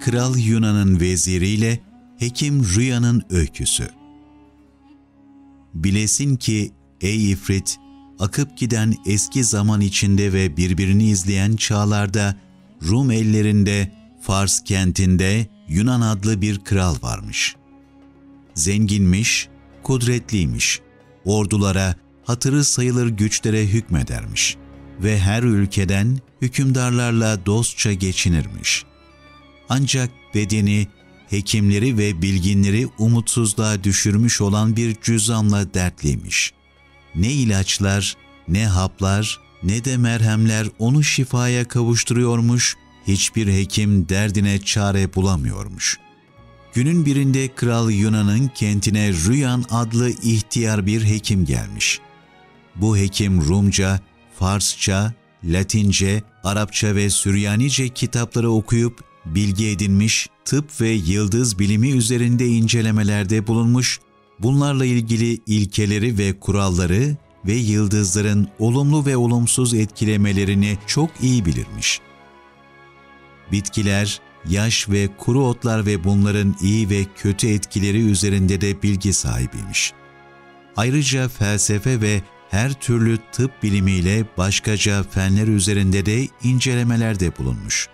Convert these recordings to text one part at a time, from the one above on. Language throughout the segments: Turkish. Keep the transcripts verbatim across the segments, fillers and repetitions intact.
Kral Yunan'ın veziriyle Hekim Rüyan'ın öyküsü. Bilesin ki ey ifrit, akıp giden eski zaman içinde ve birbirini izleyen çağlarda Rum ellerinde, Fars kentinde Yunan adlı bir kral varmış. Zenginmiş, kudretliymiş, ordulara, hatırı sayılır güçlere hükmedermiş ve her ülkeden hükümdarlarla dostça geçinirmiş. Ancak bedeni, hekimleri ve bilginleri umutsuzluğa düşürmüş olan bir cüzamla dertliymiş. Ne ilaçlar, ne haplar, ne de merhemler onu şifaya kavuşturuyormuş, hiçbir hekim derdine çare bulamıyormuş. Günün birinde Kral Yunan'ın kentine Rüyan adlı ihtiyar bir hekim gelmiş. Bu hekim Rumca, Farsça, Latince, Arapça ve Süryanice kitapları okuyup bilgi edinmiş, tıp ve yıldız bilimi üzerinde incelemelerde bulunmuş, bunlarla ilgili ilkeleri ve kuralları ve yıldızların olumlu ve olumsuz etkilemelerini çok iyi bilirmiş. Bitkiler, yaş ve kuru otlar ve bunların iyi ve kötü etkileri üzerinde de bilgi sahibiymiş. Ayrıca felsefe ve her türlü tıp bilimiyle başkaca fenler üzerinde de incelemelerde bulunmuş.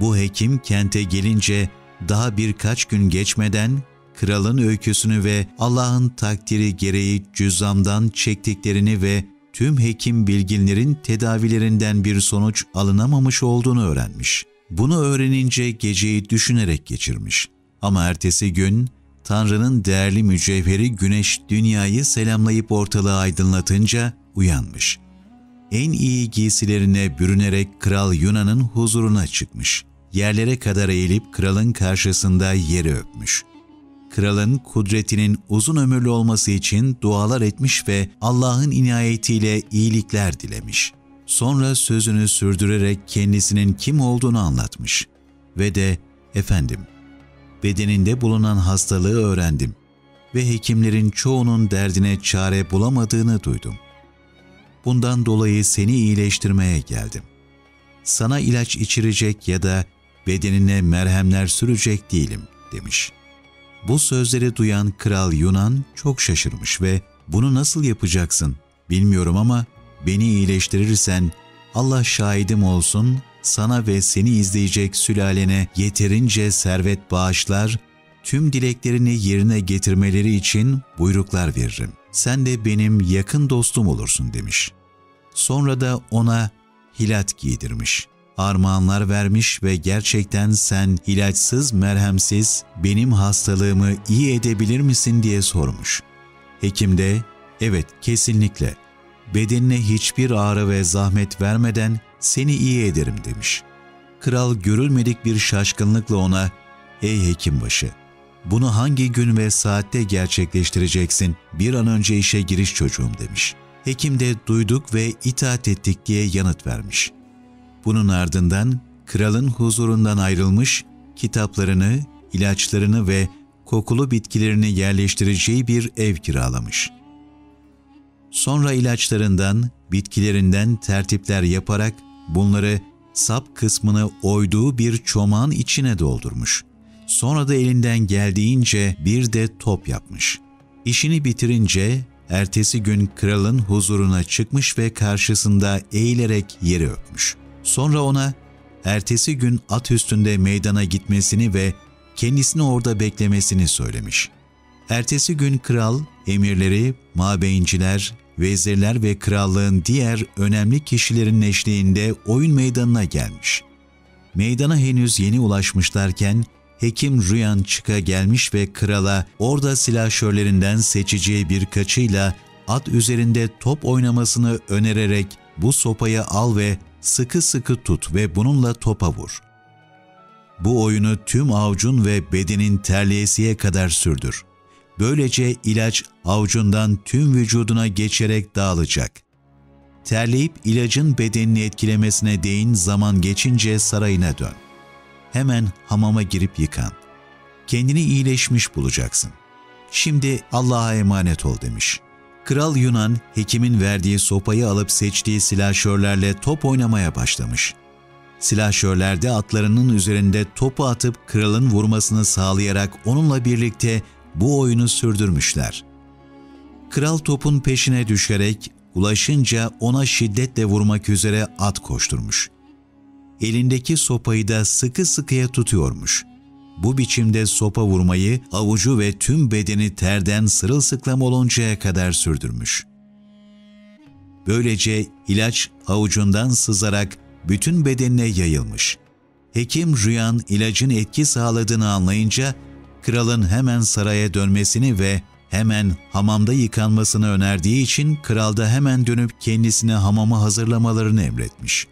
Bu hekim kente gelince daha birkaç gün geçmeden kralın öyküsünü ve Allah'ın takdiri gereği cüzzamdan çektiklerini ve tüm hekim bilginlerin tedavilerinden bir sonuç alınamamış olduğunu öğrenmiş. Bunu öğrenince geceyi düşünerek geçirmiş. Ama ertesi gün Tanrı'nın değerli mücevheri güneş dünyayı selamlayıp ortalığı aydınlatınca uyanmış. En iyi giysilerine bürünerek Kral Yunan'ın huzuruna çıkmış. Yerlere kadar eğilip kralın karşısında yeri öpmüş. Kralın kudretinin uzun ömürlü olması için dualar etmiş ve Allah'ın inayetiyle iyilikler dilemiş. Sonra sözünü sürdürerek kendisinin kim olduğunu anlatmış. Ve de "Efendim, bedeninde bulunan hastalığı öğrendim ve hekimlerin çoğunun derdine çare bulamadığını duydum. Bundan dolayı seni iyileştirmeye geldim. Sana ilaç içirecek ya da bedenine merhemler sürecek değilim." demiş. Bu sözleri duyan Kral Yunan çok şaşırmış ve "Bunu nasıl yapacaksın bilmiyorum ama beni iyileştirirsen Allah şahidim olsun, sana ve seni izleyecek sülalene yeterince servet bağışlar, tüm dileklerini yerine getirmeleri için buyruklar veririm. Sen de benim yakın dostum olursun." demiş. Sonra da ona hilat giydirmiş, armağanlar vermiş ve "Gerçekten sen ilaçsız, merhemsiz benim hastalığımı iyi edebilir misin?" diye sormuş. Hekim de "Evet, kesinlikle. Bedenine hiçbir ağrı ve zahmet vermeden seni iyi ederim." demiş. Kral görülmedik bir şaşkınlıkla ona "Ey hekimbaşı, bunu hangi gün ve saatte gerçekleştireceksin? Bir an önce işe giriş çocuğum." demiş. Hekim de "Duyduk ve itaat ettik" diye yanıt vermiş. Bunun ardından kralın huzurundan ayrılmış, kitaplarını, ilaçlarını ve kokulu bitkilerini yerleştireceği bir ev kiralamış. Sonra ilaçlarından, bitkilerinden tertipler yaparak bunları sap kısmını oyduğu bir çomağın içine doldurmuş. Sonra da elinden geldiğince bir de top yapmış. İşini bitirince ertesi gün kralın huzuruna çıkmış ve karşısında eğilerek yeri öpmüş. Sonra ona ertesi gün at üstünde meydana gitmesini ve kendisini orada beklemesini söylemiş. Ertesi gün kral, emirleri, mabeyinciler, vezirler ve krallığın diğer önemli kişilerin eşliğinde oyun meydanına gelmiş. Meydana henüz yeni ulaşmışlarken Hekim Rüyan çıka gelmiş ve krala orada silahşörlerinden seçeceği birkaçıyla at üzerinde top oynamasını önererek "Bu sopayı al ve sıkı sıkı tut ve bununla topa vur. Bu oyunu tüm avucun ve bedenin terleyesiye kadar sürdür. Böylece ilaç avucundan tüm vücuduna geçerek dağılacak. Terleyip ilacın bedenini etkilemesine değin, zaman geçince sarayına dön. Hemen hamama girip yıkan. Kendini iyileşmiş bulacaksın. Şimdi Allah'a emanet ol." demiş. Kral Yunan, hekimin verdiği sopayı alıp seçtiği silahşörlerle top oynamaya başlamış. Silahşörler de atlarının üzerinde topu atıp kralın vurmasını sağlayarak onunla birlikte bu oyunu sürdürmüşler. Kral topun peşine düşerek ulaşınca ona şiddetle vurmak üzere at koşturmuş. Elindeki sopayı da sıkı sıkıya tutuyormuş. Bu biçimde sopa vurmayı avucu ve tüm bedeni terden sırılsıklam oluncaya kadar sürdürmüş. Böylece ilaç avucundan sızarak bütün bedenine yayılmış. Hekim Rüyan ilacın etki sağladığını anlayınca kralın hemen saraya dönmesini ve hemen hamamda yıkanmasını önerdiği için kral da hemen dönüp kendisine hamamı hazırlamalarını emretmiş.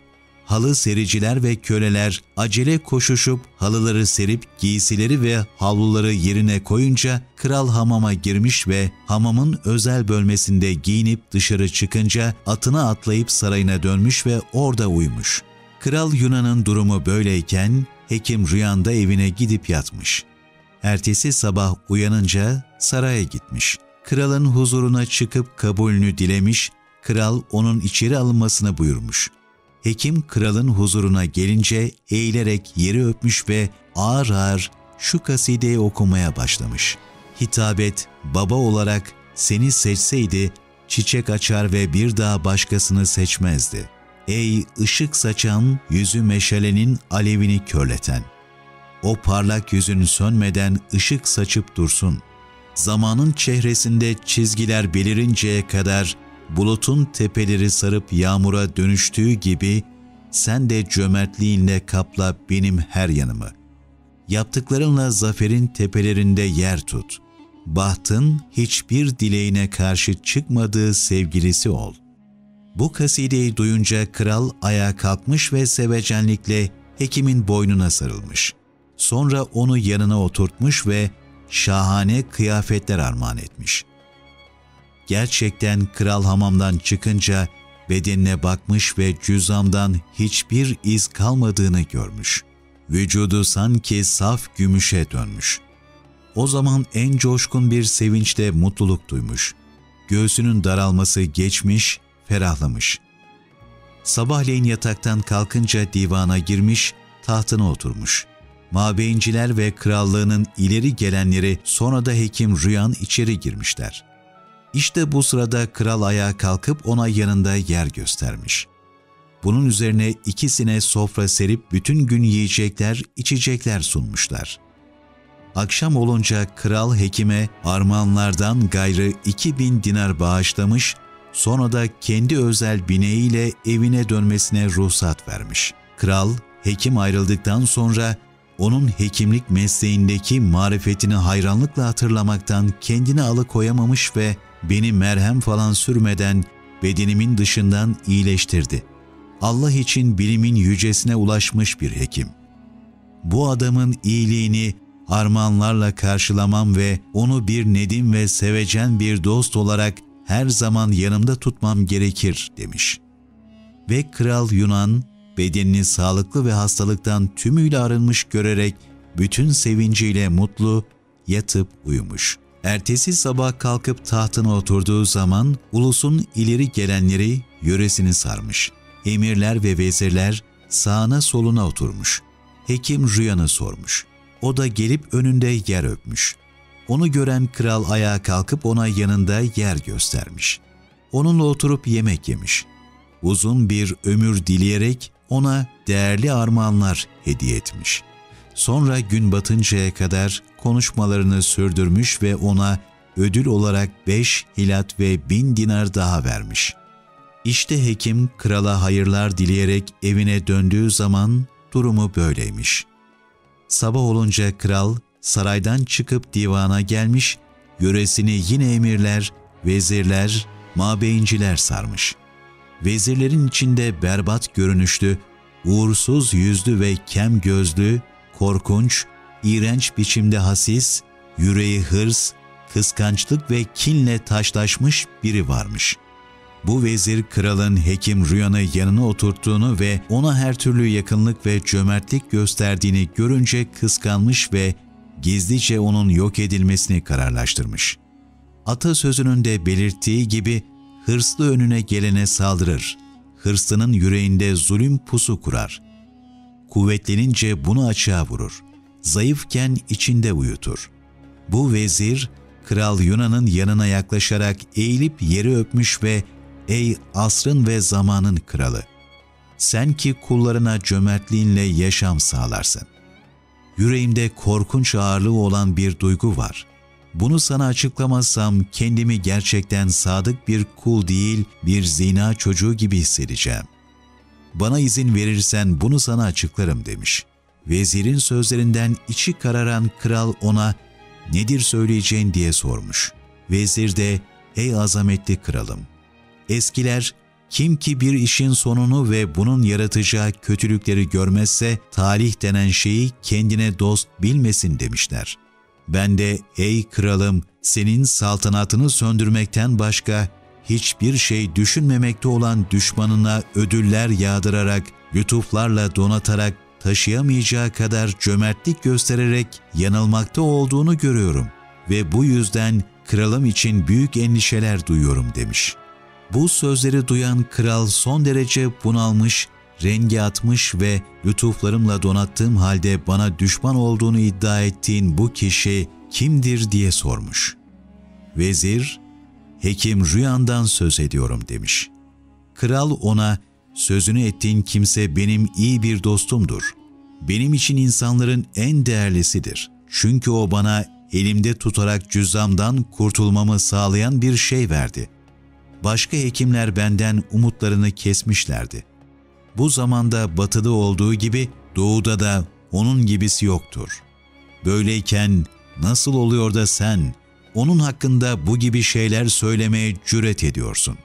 Halı sericiler ve köleler acele koşuşup halıları serip giysileri ve havluları yerine koyunca kral hamama girmiş ve hamamın özel bölmesinde giyinip dışarı çıkınca atına atlayıp sarayına dönmüş ve orada uyumuş. Kral Yunan'ın durumu böyleyken hekim Rüyan da evine gidip yatmış. Ertesi sabah uyanınca saraya gitmiş. Kralın huzuruna çıkıp kabulünü dilemiş, kral onun içeri alınmasını buyurmuş. Hekim kralın huzuruna gelince eğilerek yeri öpmüş ve ağır ağır şu kasideyi okumaya başlamış. Hitabet, baba olarak seni seçseydi çiçek açar ve bir daha başkasını seçmezdi. Ey ışık saçan, yüzü meşalenin alevini körleten! O parlak yüzün sönmeden ışık saçıp dursun. Zamanın çehresinde çizgiler belirinceye kadar bulutun tepeleri sarıp yağmura dönüştüğü gibi sen de cömertliğinle kapla benim her yanımı. Yaptıklarınla zaferin tepelerinde yer tut. Bahtın hiçbir dileğine karşı çıkmadığı sevgilisi ol. Bu kasideyi duyunca kral ayağa kalkmış ve sevecenlikle hekimin boynuna sarılmış. Sonra onu yanına oturtmuş ve şahane kıyafetler armağan etmiş. Gerçekten kral hamamdan çıkınca bedenine bakmış ve cüzamdan hiçbir iz kalmadığını görmüş. Vücudu sanki saf gümüşe dönmüş. O zaman en coşkun bir sevinçle mutluluk duymuş. Göğsünün daralması geçmiş, ferahlamış. Sabahleyin yataktan kalkınca divana girmiş, tahtına oturmuş. Mabeyinciler ve krallığının ileri gelenleri, sonra da hekim Rüyan içeri girmişler. İşte bu sırada kral ayağa kalkıp ona yanında yer göstermiş. Bunun üzerine ikisine sofra serip bütün gün yiyecekler, içecekler sunmuşlar. Akşam olunca kral hekime armağanlardan gayrı iki bin dinar bağışlamış, sonra da kendi özel bineğiyle evine dönmesine ruhsat vermiş. Kral, hekim ayrıldıktan sonra onun hekimlik mesleğindeki marifetini hayranlıkla hatırlamaktan kendini alıkoyamamış ve beni merhem falan sürmeden bedenimin dışından iyileştirdi. Allah için bilimin yücesine ulaşmış bir hekim. Bu adamın iyiliğini armağanlarla karşılamam ve onu bir nedim ve sevecen bir dost olarak her zaman yanımda tutmam gerekir demiş. Ve Kral Yunan, bedenini sağlıklı ve hastalıktan tümüyle arınmış görerek bütün sevinciyle mutlu yatıp uyumuş. Ertesi sabah kalkıp tahtına oturduğu zaman ulusun ileri gelenleri yöresini sarmış. Emirler ve vezirler sağına soluna oturmuş. Hekim Rüyan'ı sormuş. O da gelip önünde yer öpmüş. Onu gören kral ayağa kalkıp ona yanında yer göstermiş. Onunla oturup yemek yemiş. Uzun bir ömür dileyerek ona değerli armağanlar hediye etmiş. Sonra gün batıncaya kadar konuşmalarını sürdürmüş ve ona ödül olarak beş hilat ve bin dinar daha vermiş. İşte hekim krala hayırlar dileyerek evine döndüğü zaman durumu böyleymiş. Sabah olunca kral saraydan çıkıp divana gelmiş, yöresini yine emirler, vezirler, mabeyinciler sarmış. Vezirlerin içinde berbat görünüşlü, uğursuz yüzlü ve kem gözlü, korkunç, iğrenç biçimde hasis, yüreği hırs, kıskançlık ve kinle taşlaşmış biri varmış. Bu vezir kralın hekim Rüyan'ı yanına oturttuğunu ve ona her türlü yakınlık ve cömertlik gösterdiğini görünce kıskanmış ve gizlice onun yok edilmesini kararlaştırmış. Atasözünün de belirttiği gibi, hırslı önüne gelene saldırır, hırslının yüreğinde zulüm pusu kurar. kuvvetlenince bunu açığa vurur. Zayıfken içinde uyutur. Bu vezir, Kral Yunan'ın yanına yaklaşarak eğilip yeri öpmüş ve ''Ey asrın ve zamanın kralı, sen ki kullarına cömertliğinle yaşam sağlarsın. Yüreğimde korkunç ağırlığı olan bir duygu var. Bunu sana açıklamazsam kendimi gerçekten sadık bir kul değil, bir zina çocuğu gibi hissedeceğim. Bana izin verirsen bunu sana açıklarım.'' demiş. Vezirin sözlerinden içi kararan kral ona ''Nedir söyleyeceğin?'' diye sormuş. Vezir de ''Ey azametli kralım, eskiler kim ki bir işin sonunu ve bunun yaratacağı kötülükleri görmezse talih denen şeyi kendine dost bilmesin.'' demişler. Ben de ''Ey kralım, senin saltanatını söndürmekten başka hiçbir şey düşünmemekte olan düşmanına ödüller yağdırarak, lütuflarla donatarak, taşıyamayacağı kadar cömertlik göstererek yanılmakta olduğunu görüyorum ve bu yüzden kralım için büyük endişeler duyuyorum." demiş. Bu sözleri duyan kral son derece bunalmış, rengi atmış ve lütuflarımla donattığım halde bana düşman olduğunu iddia ettiğin bu kişi kimdir diye sormuş. Vezir, Hekim Rüyan'dan söz ediyorum demiş. Kral ona, sözünü ettiğin kimse benim iyi bir dostumdur. Benim için insanların en değerlisidir. Çünkü o bana elimde tutarak cüzzamdan kurtulmamı sağlayan bir şey verdi. Başka hekimler benden umutlarını kesmişlerdi. Bu zamanda batıda olduğu gibi doğuda da onun gibisi yoktur. Böyleyken nasıl oluyor da sen onun hakkında bu gibi şeyler söylemeye cüret ediyorsun?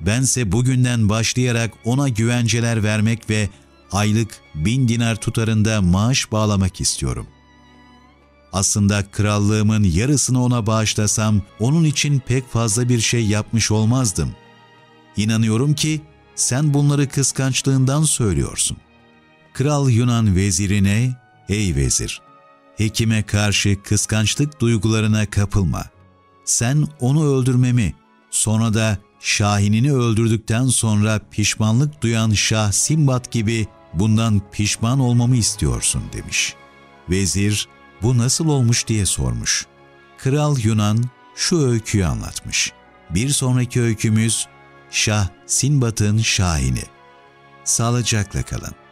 Bense bugünden başlayarak ona güvenceler vermek ve aylık bin dinar tutarında maaş bağlamak istiyorum. Aslında krallığımın yarısını ona bağışlasam onun için pek fazla bir şey yapmış olmazdım. İnanıyorum ki sen bunları kıskançlığından söylüyorsun. Kral Yunan vezirine, ''Ey vezir, hekime karşı kıskançlık duygularına kapılma. Sen onu öldürmemi, sonra da Şahinini öldürdükten sonra pişmanlık duyan Şah Simbat gibi bundan pişman olmamı istiyorsun." demiş. Vezir, bu nasıl olmuş diye sormuş. Kral Yunan şu öyküyü anlatmış. Bir sonraki öykümüz Şah Simbat'ın Şahini. Sağlıcakla kalın.